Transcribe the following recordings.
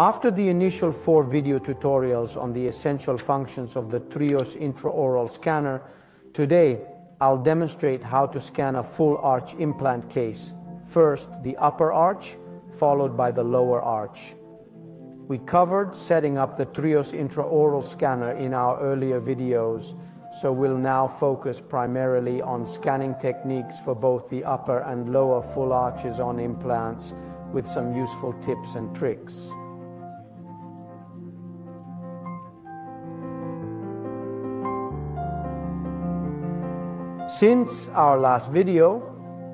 After the initial 4 video tutorials on the essential functions of the TRIOS intraoral scanner, today I'll demonstrate how to scan a full arch implant case. First, the upper arch, followed by the lower arch. We covered setting up the TRIOS intraoral scanner in our earlier videos, so we'll now focus primarily on scanning techniques for both the upper and lower full arches on implants with some useful tips and tricks. Since our last video,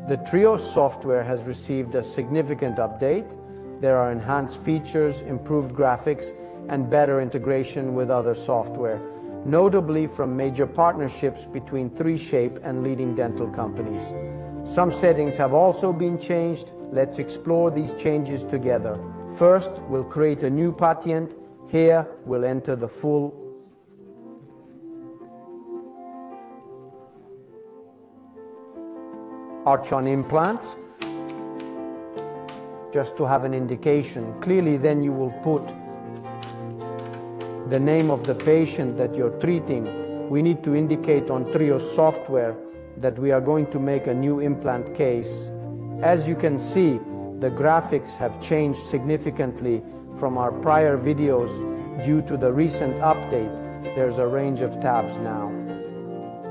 the TRIOS software has received a significant update. There are enhanced features, improved graphics, and better integration with other software, notably from major partnerships between 3Shape and leading dental companies. Some settings have also been changed. Let's explore these changes together. First, we'll create a new patient. Here, we'll enter the full arch on implants, just to have an indication. Clearly, then you will put the name of the patient that you're treating. We need to indicate on TRIOS software that we are going to make a new implant case. As you can see, the graphics have changed significantly from our prior videos due to the recent update. There's a range of tabs now.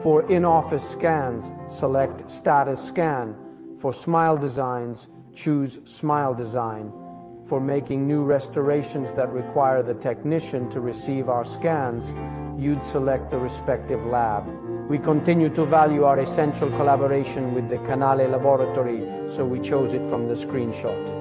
For in-office scans, select Status Scan. For smile designs, choose Smile Design. For making new restorations that require the technician to receive our scans, you'd select the respective lab. We continue to value our essential collaboration with the Canale Laboratory, so we chose it from the screenshot.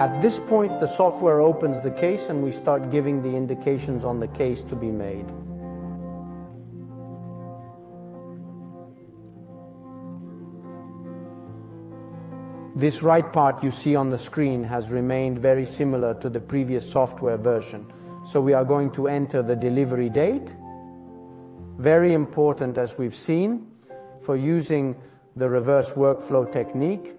At this point, the software opens the case and we start giving the indications on the case to be made. This right part you see on the screen has remained very similar to the previous software version. So we are going to enter the delivery date. Very important, as we've seen, for using the reverse workflow technique.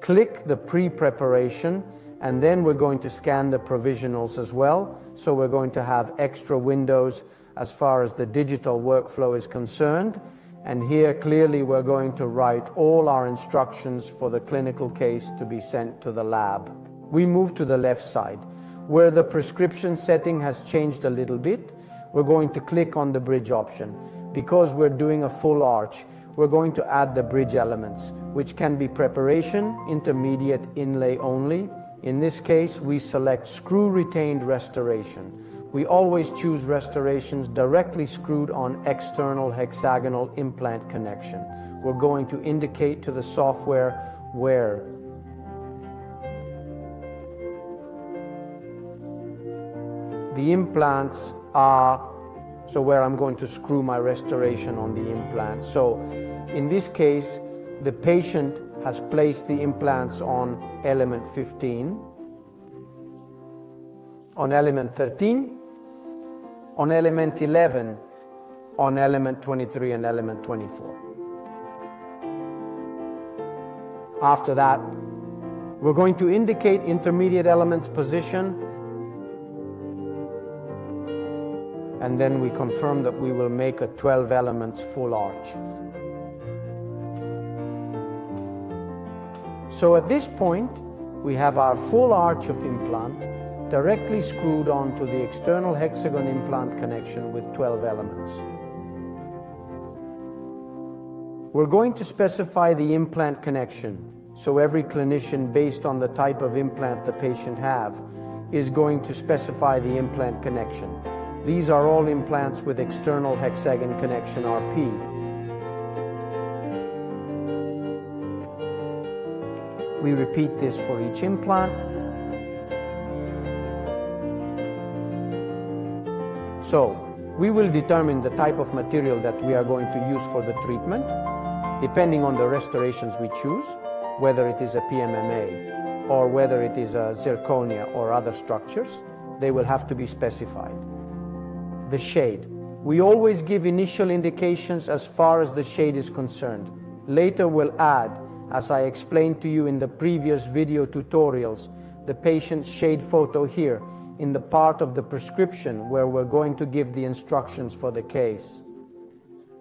Click the pre-preparation, and then we're going to scan the provisionals as well. So we're going to have extra windows as far as the digital workflow is concerned. And here, clearly, we're going to write all our instructions for the clinical case to be sent to the lab. We move to the left side, where the prescription setting has changed a little bit. We're going to click on the bridge option. Because we're doing a full arch, we're going to add the bridge elements, which can be preparation, intermediate, inlay only. In this case, we select screw retained restoration. We always choose restorations directly screwed on external hexagonal implant connection. We're going to indicate to the software where. The implants are so where I'm going to screw my restoration on the implant. So in this case, the patient has placed the implants on element 15, on element 13, on element 11, on element 23 and element 24. After that, we're going to indicate intermediate element's position, and then we confirm that we will make a 12 elements full arch. So at this point, we have our full arch of implant directly screwed onto the external hexagon implant connection with 12 elements. We're going to specify the implant connection, so every clinician, based on the type of implant the patient have, is going to specify the implant connection. These are all implants with external hexagon connection RP. We repeat this for each implant. So, we will determine the type of material that we are going to use for the treatment, depending on the restorations we choose, whether it is a PMMA. or whether it is zirconia or other structures, they will have to be specified. The shade. We always give initial indications as far as the shade is concerned. Later we'll add, as I explained to you in the previous video tutorials, the patient's shade photo here in the part of the prescription where we're going to give the instructions for the case.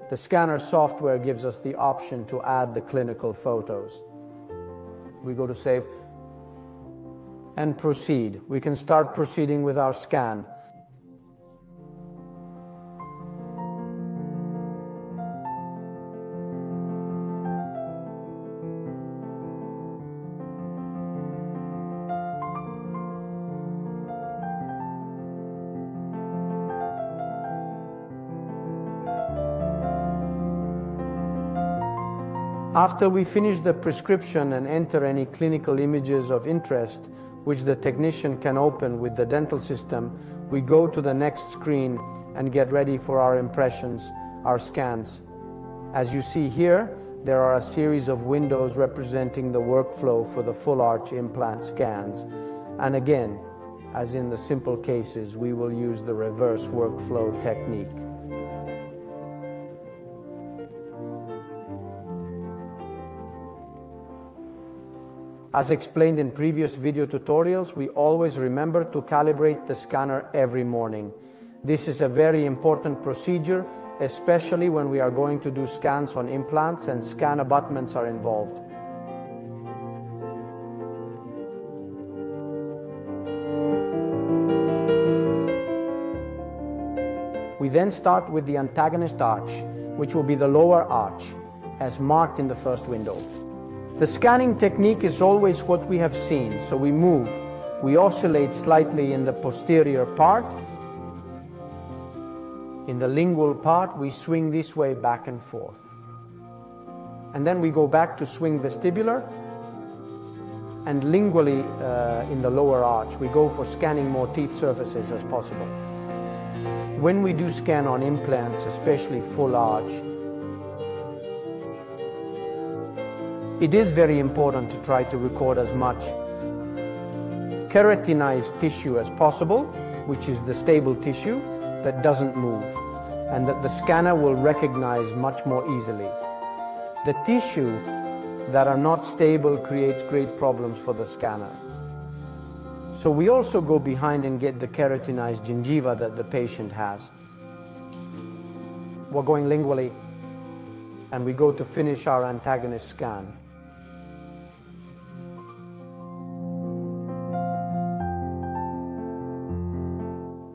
The scanner software gives us the option to add the clinical photos. We go to save and proceed. We can start proceeding with our scan. After we finish the prescription and enter any clinical images of interest, which the technician can open with the dental system, we go to the next screen and get ready for our impressions, our scans. As you see here, there are a series of windows representing the workflow for the full arch implant scans. And again, as in the simple cases, we will use the reverse workflow technique. As explained in previous video tutorials, we always remember to calibrate the scanner every morning. This is a very important procedure, especially when we are going to do scans on implants and scan abutments are involved. We then start with the antagonist arch, which will be the lower arch, as marked in the first window. The scanning technique is always what we have seen, so we move. We oscillate slightly in the posterior part. In the lingual part, we swing this way back and forth. And then we go back to swing vestibular. And lingually, in the lower arch, we go for scanning more teeth surfaces as possible. When we do scan on implants, especially full arch, it is very important to try to record as much keratinized tissue as possible, which is the stable tissue that doesn't move and that the scanner will recognize much more easily. The tissue that are not stable creates great problems for the scanner. So we also go behind and get the keratinized gingiva that the patient has. We're going lingually and we go to finish our antagonist scan.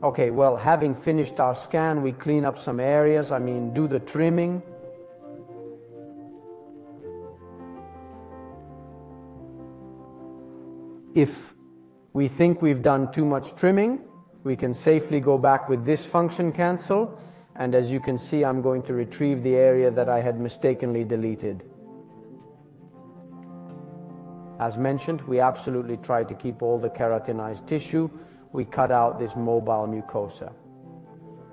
Okay, well, having finished our scan, we clean up some areas, do the trimming. If we think we've done too much trimming, we can safely go back with this function cancel, and as you can see, I'm going to retrieve the area that I had mistakenly deleted. As mentioned, we absolutely try to keep all the keratinized tissue. We cut out this mobile mucosa.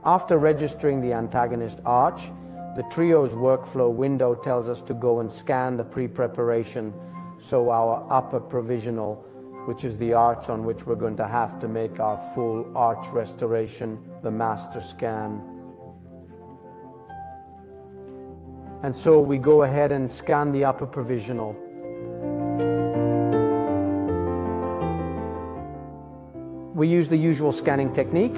After registering the antagonist arch, the TRIOS workflow window tells us to go and scan the pre-preparation, so our upper provisional, which is the arch on which we're going to have to make our full arch restoration, the master scan. And so we go ahead and scan the upper provisional. We use the usual scanning technique.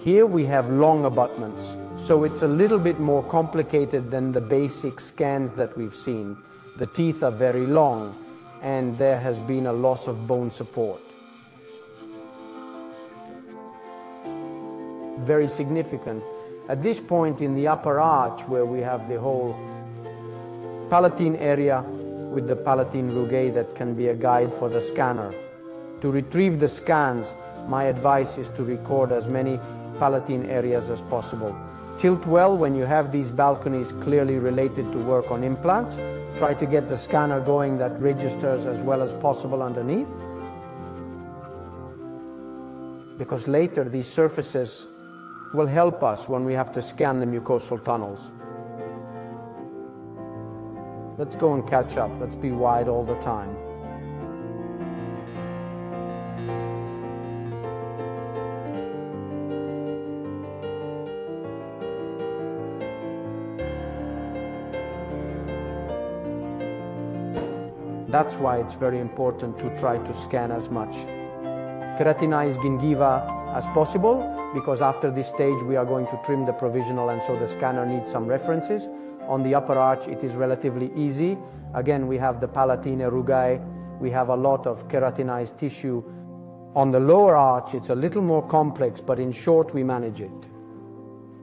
Here we have long abutments, so it's a little bit more complicated than the basic scans that we've seen. The teeth are very long, and there has been a loss of bone support. Very significant. At this point in the upper arch, where we have the whole palatine area with the palatine rugae that can be a guide for the scanner. To retrieve the scans, my advice is to record as many palatine areas as possible. Tilt well when you have these balconies clearly related to work on implants. Try to get the scanner going that registers as well as possible underneath, because later these surfaces will help us when we have to scan the mucosal tunnels. Let's go and catch up. Let's be wide all the time. That's why it's very important to try to scan as much keratinized gingiva as possible, because after this stage we are going to trim the provisional, and so the scanner needs some references. On the upper arch it is relatively easy. Again, we have the palatine rugae, we have a lot of keratinized tissue. On the lower arch it's a little more complex, but in short we manage it.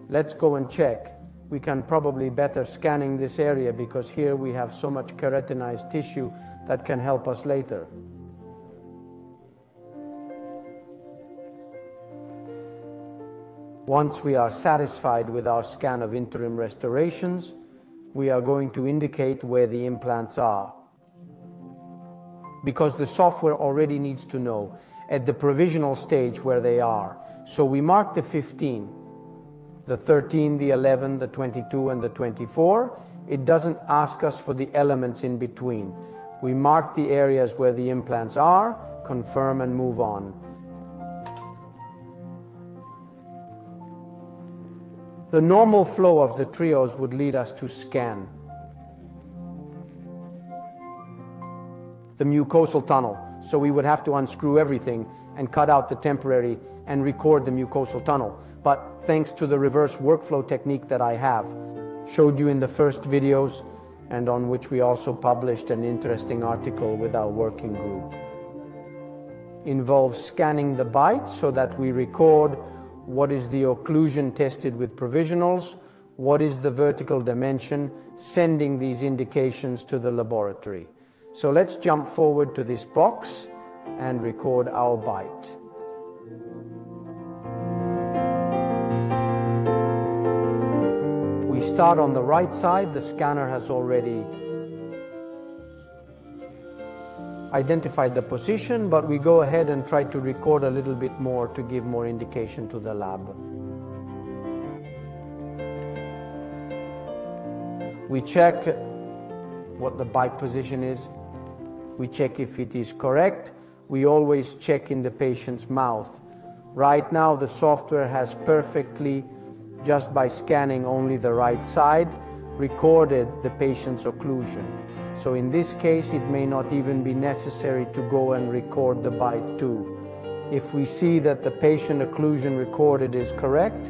Let's go and check. We can probably better scanning this area because here we have so much keratinized tissue that can help us later. Once we are satisfied with our scan of interim restorations, we are going to indicate where the implants are, because the software already needs to know at the provisional stage where they are. So we mark the 15. The 13, the 11, the 22, and the 24. It doesn't ask us for the elements in between. We mark the areas where the implants are, confirm, and move on. The normal flow of the TRIOS would lead us to scan the mucosal tunnel. So we would have to unscrew everything and cut out the temporary and record the mucosal tunnel. But thanks to the reverse workflow technique that I have showed you in the first videos, and on which we also published an interesting article with our working group, involves scanning the bite so that we record what is the occlusion tested with provisionals, what is the vertical dimension, sending these indications to the laboratory. So let's jump forward to this box and record our bite. We start on the right side. The scanner has already identified the position, but we go ahead and try to record a little bit more to give more indication to the lab. We check what the bite position is. We check if it is correct. We always check in the patient's mouth. Right now the software has perfectly, just by scanning only the right side, recorded the patient's occlusion. So in this case it may not even be necessary to go and record the bite too. If we see that the patient occlusion recorded is correct,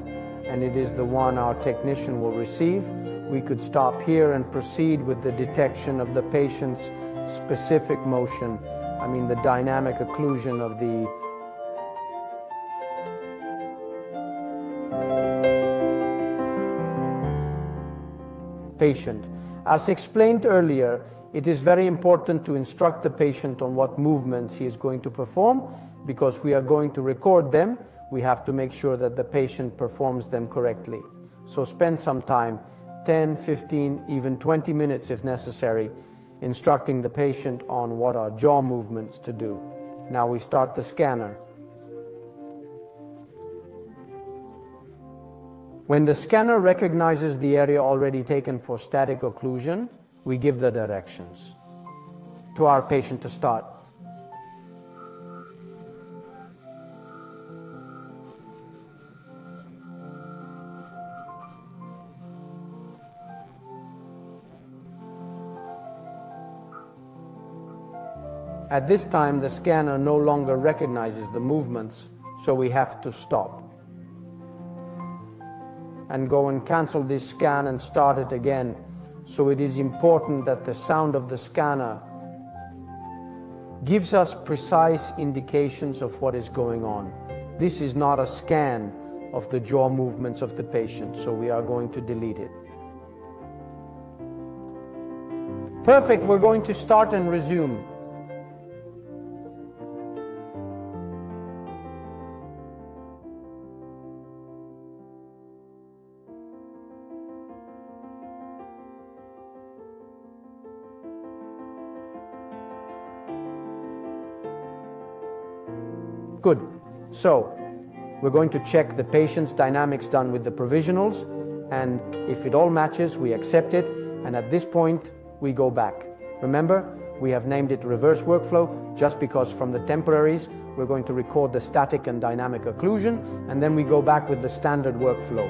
and it is the one our technician will receive, we could stop here and proceed with the detection of the patient's specific motion, I mean the dynamic occlusion of the patient. As explained earlier, it is very important to instruct the patient on what movements he is going to perform, because we are going to record them. We have to make sure that the patient performs them correctly. So spend some time, 10, 15, even 20 minutes if necessary, instructing the patient on what are jaw movements to do. Now we start the scanner. When the scanner recognizes the area already taken for static occlusion, we give the directions to our patient to start. At this time, the scanner no longer recognizes the movements, so we have to stop and go and cancel this scan and start it again. So it is important that the sound of the scanner gives us precise indications of what is going on. This is not a scan of the jaw movements of the patient, so we are going to delete it. Perfect, we're going to start and resume. Good. So we're going to check the patient's dynamics done with the provisionals, and if it all matches, we accept it. And at this point, we go back. Remember, we have named it reverse workflow just because from the temporaries we're going to record the static and dynamic occlusion, and then we go back with the standard workflow.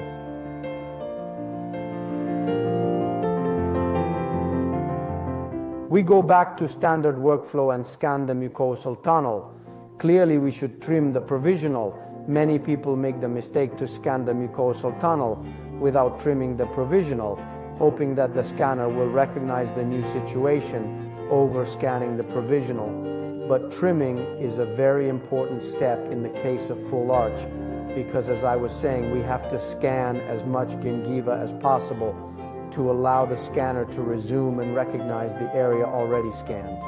We go back to standard workflow and scan the mucosal tunnel. Clearly we should trim the provisional. Many people make the mistake to scan the mucosal tunnel without trimming the provisional, hoping that the scanner will recognize the new situation over scanning the provisional. But trimming is a very important step in the case of full arch, because as I was saying, we have to scan as much gingiva as possible to allow the scanner to resume and recognize the area already scanned.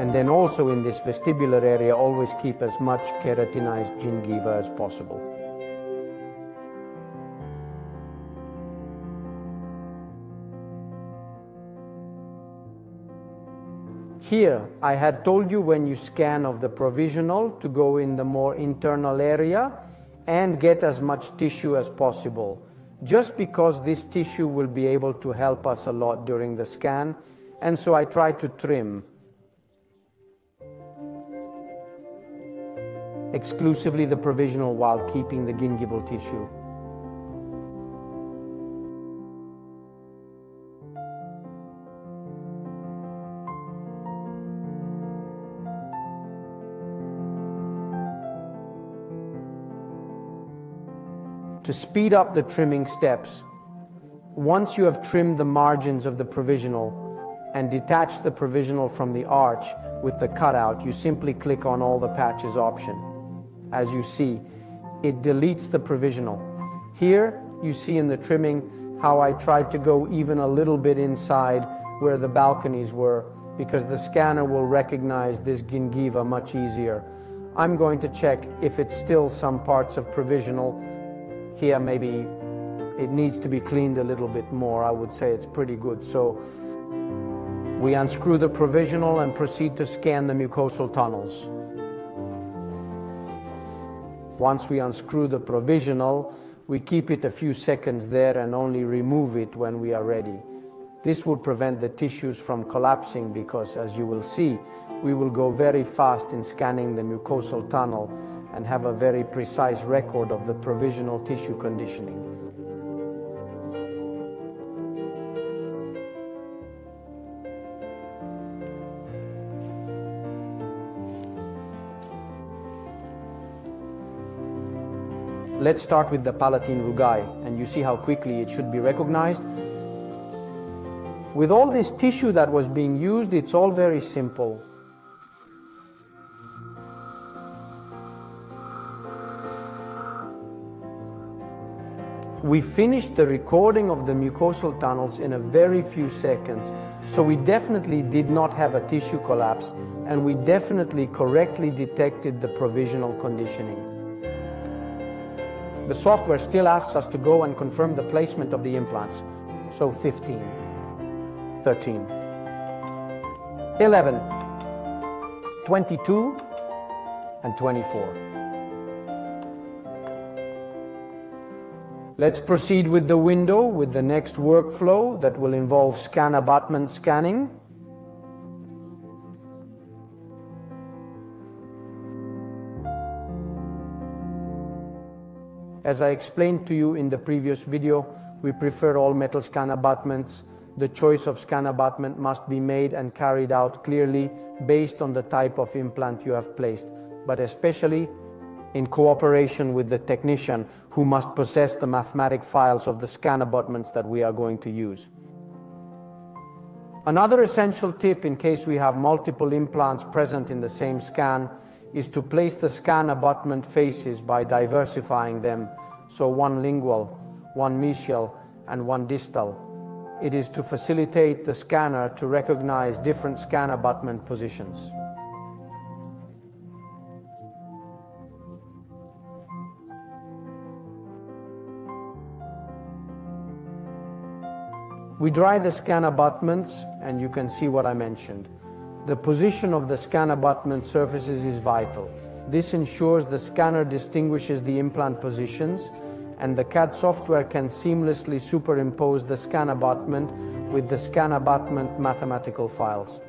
And then also in this vestibular area, always keep as much keratinized gingiva as possible. Here, I had told you when you scan of the provisional to go in the more internal area and get as much tissue as possible, just because this tissue will be able to help us a lot during the scan, and so I try to trim exclusively the provisional while keeping the gingival tissue. To speed up the trimming steps, once you have trimmed the margins of the provisional and detached the provisional from the arch with the cutout, you simply click on all the patches option. As you see, it deletes the provisional. Here you see in the trimming how I tried to go even a little bit inside where the balconies were, because the scanner will recognize this gingiva much easier. I'm going to check if it's still some parts of provisional. Here maybe it needs to be cleaned a little bit more. I would say it's pretty good. So we unscrew the provisional and proceed to scan the mucosal tunnels. Once we unscrew the provisional, we keep it a few seconds there and only remove it when we are ready. This will prevent the tissues from collapsing because, as you will see, we will go very fast in scanning the mucosal tunnel and have a very precise record of the provisional tissue conditioning. Let's start with the palatine rugae, and you see how quickly it should be recognized. With all this tissue that was being used, it's all very simple. We finished the recording of the mucosal tunnels in a very few seconds, so we definitely did not have a tissue collapse, and we definitely correctly detected the provisional conditioning. The software still asks us to go and confirm the placement of the implants. So 15, 13, 11, 22, and 24. Let's proceed with the window with the next workflow that will involve scan abutment scanning. As I explained to you in the previous video, we prefer all metal scan abutments. The choice of scan abutment must be made and carried out clearly based on the type of implant you have placed, but especially in cooperation with the technician, who must possess the mathematic files of the scan abutments that we are going to use. Another essential tip in case we have multiple implants present in the same scan is to place the scan abutment faces by diversifying them, so one lingual, one mesial, and one distal. It is to facilitate the scanner to recognize different scan abutment positions. We dry the scan abutments, and you can see what I mentioned. The position of the scan abutment surfaces is vital. This ensures the scanner distinguishes the implant positions, and the CAD software can seamlessly superimpose the scan abutment with the scan abutment mathematical files.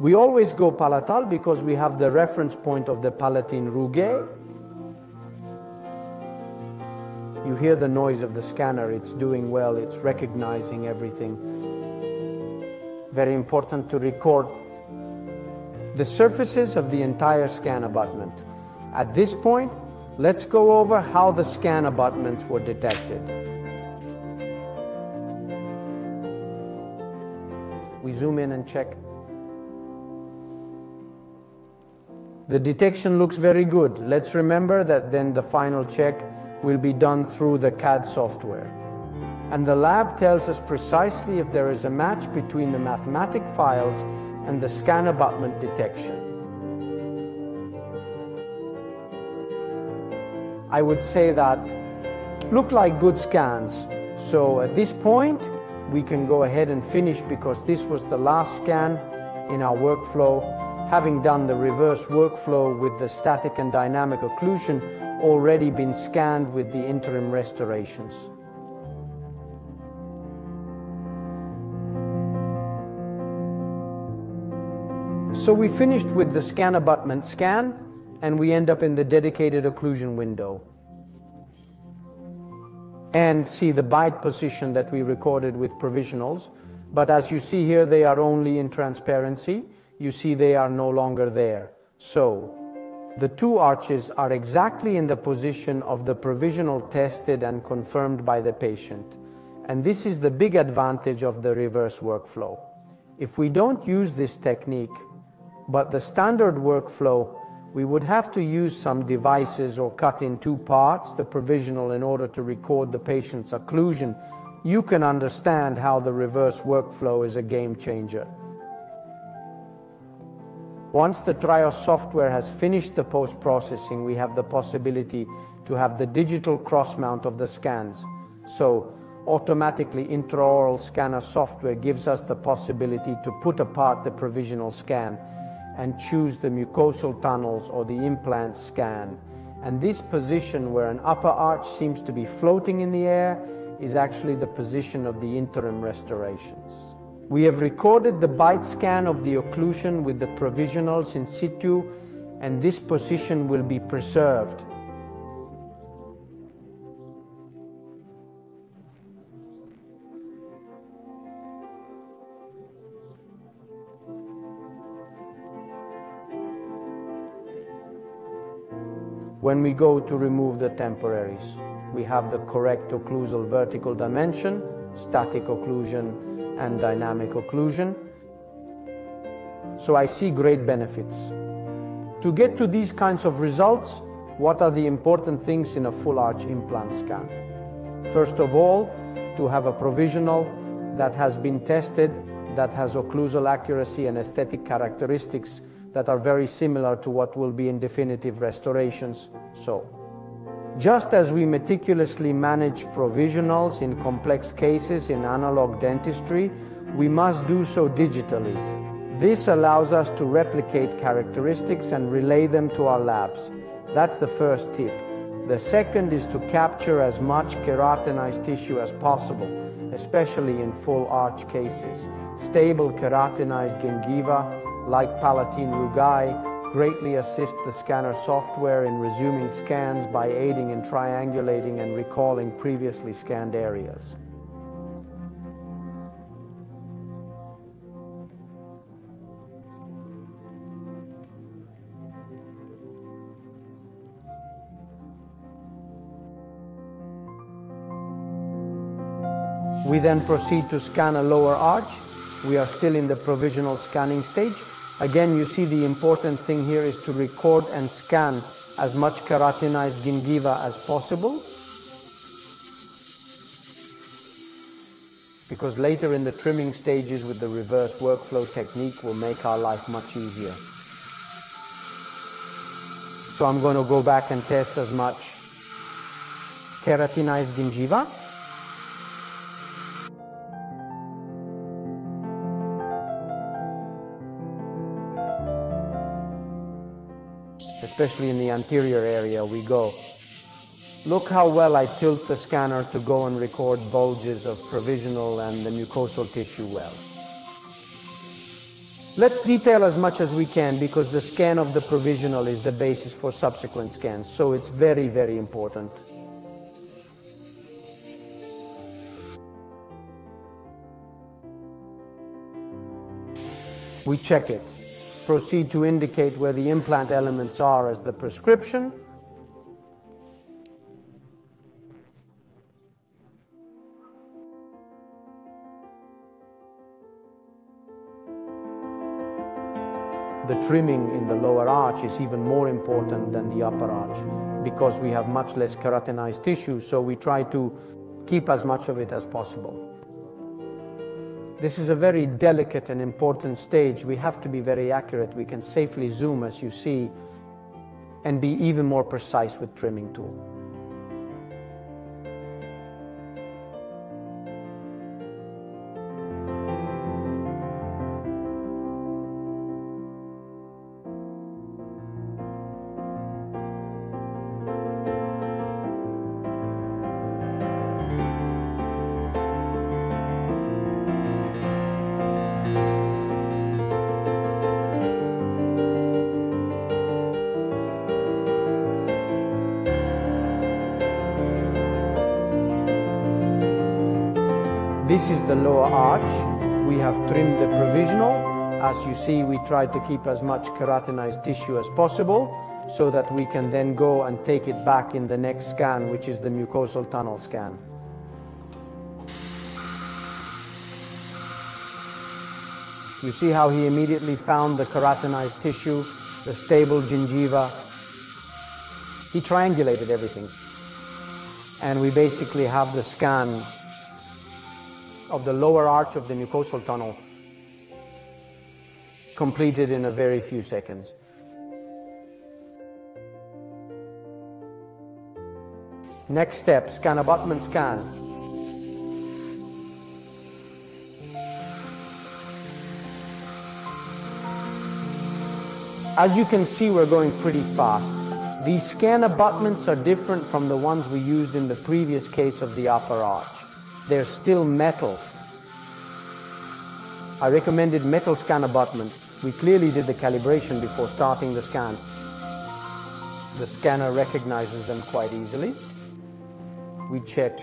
We always go palatal because we have the reference point of the palatine rugae. You hear the noise of the scanner, it's doing well, it's recognizing everything. Very important to record the surfaces of the entire scan abutment. At this point, let's go over how the scan abutments were detected. We zoom in and check. The detection looks very good. Let's remember that then the final check will be done through the CAD software. And the lab tells us precisely if there is a match between the mathematic files and the scan abutment detection. I would say that look like good scans. So at this point, we can go ahead and finish because this was the last scan in our workflow, having done the reverse workflow with the static and dynamic occlusion already been scanned with the interim restorations. So we finished with the scan abutment scan and we end up in the dedicated occlusion window and see the bite position that we recorded with provisionals. But as you see here, they are only in transparency. You see they are no longer there. So the two arches are exactly in the position of the provisional tested and confirmed by the patient. And this is the big advantage of the reverse workflow. If we don't use this technique, but the standard workflow, we would have to use some devices or cut in two parts the provisional in order to record the patient's occlusion. You can understand how the reverse workflow is a game changer. Once the TRIOS software has finished the post-processing, we have the possibility to have the digital cross-mount of the scans. So automatically intraoral scanner software gives us the possibility to put apart the provisional scan and choose the mucosal tunnels or the implant scan. And this position where an upper arch seems to be floating in the air is actually the position of the interim restorations. We have recorded the bite scan of the occlusion with the provisionals in situ, and this position will be preserved. When we go to remove the temporaries, we have the correct occlusal vertical dimension, static occlusion, and dynamic occlusion. So I see great benefits. To get to these kinds of results, what are the important things in a full arch implant scan? First of all, to have a provisional that has been tested, that has occlusal accuracy and aesthetic characteristics that are very similar to what will be in definitive restorations. So, just as we meticulously manage provisionals in complex cases in analog dentistry, we must do so digitally. This allows us to replicate characteristics and relay them to our labs. That's the first tip. The second is to capture as much keratinized tissue as possible, especially in full arch cases. Stable keratinized gingiva, like palatine rugae, greatly assist the scanner software in resuming scans by aiding in triangulating and recalling previously scanned areas. We then proceed to scan a lower arch. We are still in the provisional scanning stage. Again, you see the important thing here is to record and scan as much keratinized gingiva as possible, because later in the trimming stages with the reverse workflow technique will make our life much easier. So I'm going to go back and test as much keratinized gingiva. especially in the anterior area, we go. Look how well I tilt the scanner to go and record bulges of provisional and the mucosal tissue well. Let's detail as much as we can because the scan of the provisional is the basis for subsequent scans, so it's very, very important. We check it. Proceed to indicate where the implant elements are as the prescription. The trimming in the lower arch is even more important than the upper arch because we have much less keratinized tissue, so we try to keep as much of it as possible. This is a very delicate and important stage. We have to be very accurate. We can safely zoom, as you see, and be even more precise with trimming tool. This is the lower arch. We have trimmed the provisional. As you see, we try to keep as much keratinized tissue as possible so that we can then go and take it back in the next scan, which is the mucosal tunnel scan. You see how he immediately found the keratinized tissue, the stable gingiva. He triangulated everything. And we basically have the scan of the lower arch of the mucosal tunnel completed in a very few seconds. Next step, scan abutment scan. As you can see, we're going pretty fast. These scan abutments are different from the ones we used in the previous case of the upper arch. They're still metal. I recommended metal scan abutment. We clearly did the calibration before starting the scan. The scanner recognizes them quite easily. We check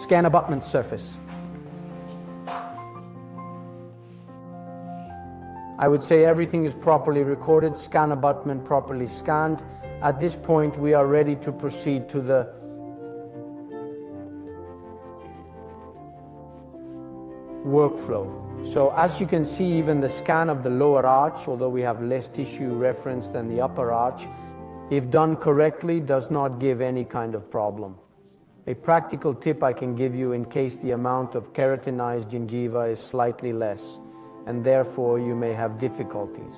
scan abutment surface. I would say everything is properly recorded, scan abutment properly scanned. At this point, we are ready to proceed to the workflow. So as you can see, even the scan of the lower arch, although we have less tissue reference than the upper arch, if done correctly, does not give any kind of problem. A practical tip I can give you in case the amount of keratinized gingiva is slightly less, and therefore you may have difficulties.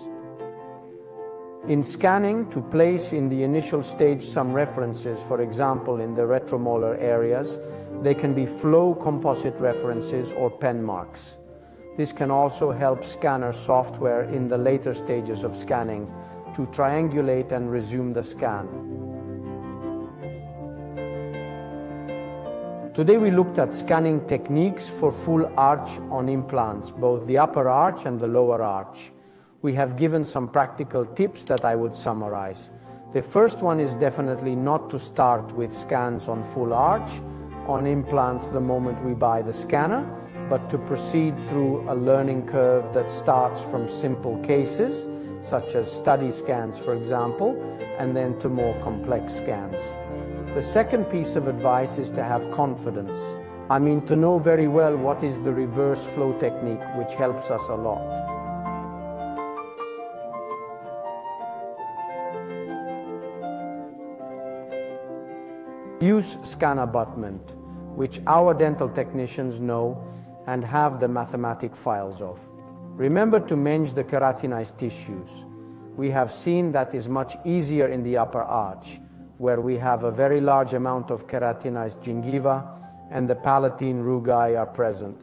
In scanning, to place in the initial stage some references, for example in the retromolar areas, they can be flow composite references or pen marks. This can also help scanner software in the later stages of scanning to triangulate and resume the scan. Today we looked at scanning techniques for full arch on implants, both the upper arch and the lower arch. We have given some practical tips that I would summarize. The first one is definitely not to start with scans on full arch, on implants the moment we buy the scanner, but to proceed through a learning curve that starts from simple cases, such as study scans, for example, and then to more complex scans. The second piece of advice is to have confidence. I mean, to know very well what is the reverse flow technique, which helps us a lot. Use scan abutment, which our dental technicians know and have the mathematic files of. Remember to measure the keratinized tissues. We have seen that is much easier in the upper arch, where we have a very large amount of keratinized gingiva and the palatine rugae are present.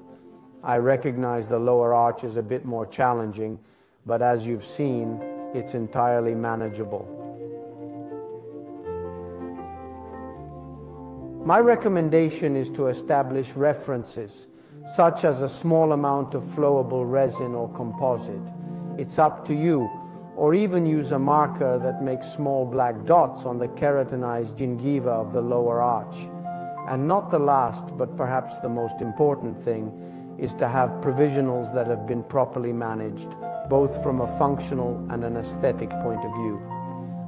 I recognize the lower arch is a bit more challenging, but as you've seen, it's entirely manageable. My recommendation is to establish references, such as a small amount of flowable resin or composite. It's up to you, or even use a marker that makes small black dots on the keratinized gingiva of the lower arch. And not the last, but perhaps the most important thing, is to have provisionals that have been properly managed, both from a functional and an aesthetic point of view.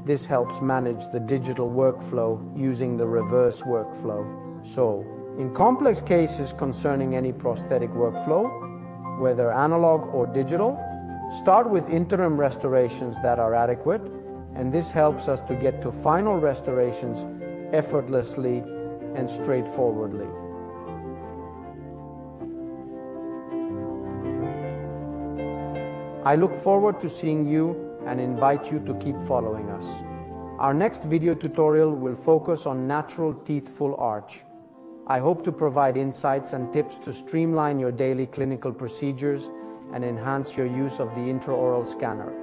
This helps manage the digital workflow using the reverse workflow. So, in complex cases concerning any prosthetic workflow, whether analog or digital, start with interim restorations that are adequate, and this helps us to get to final restorations effortlessly and straightforwardly. I look forward to seeing you and invite you to keep following us. Our next video tutorial will focus on natural teeth full arch. I hope to provide insights and tips to streamline your daily clinical procedures and enhance your use of the intraoral scanner.